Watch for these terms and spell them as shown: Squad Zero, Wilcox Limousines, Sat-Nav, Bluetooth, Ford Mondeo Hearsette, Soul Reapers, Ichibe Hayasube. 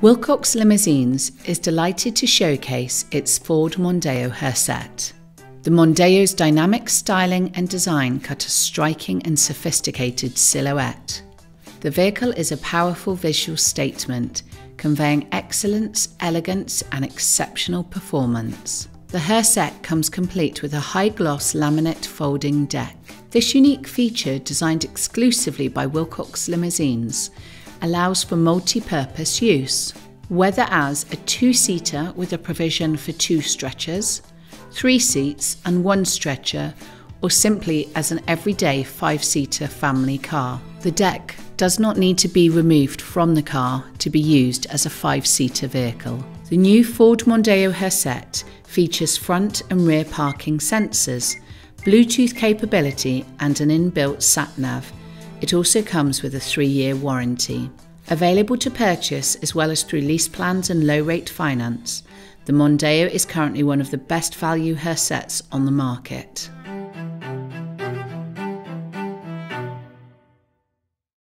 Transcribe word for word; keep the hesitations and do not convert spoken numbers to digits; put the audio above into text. Wilcox Limousines is delighted to showcase its Ford Mondeo Hearsette. The Mondeo's dynamic styling and design cut a striking and sophisticated silhouette. The vehicle is a powerful visual statement, conveying excellence, elegance, and exceptional performance. The Hearsette comes complete with a high-gloss laminate folding deck. This unique feature, designed exclusively by Wilcox Limousines, allows for multi-purpose use, whether as a two-seater with a provision for two stretchers, three seats and one stretcher, or simply as an everyday five-seater family car. The deck does not need to be removed from the car to be used as a five-seater vehicle. The new Ford Mondeo Hearsette features front and rear parking sensors, Bluetooth capability and an inbuilt sat-nav. It also comes with a three-year warranty. Available to purchase as well as through lease plans and low-rate finance, the Mondeo is currently one of the best value Hearsettes on the market.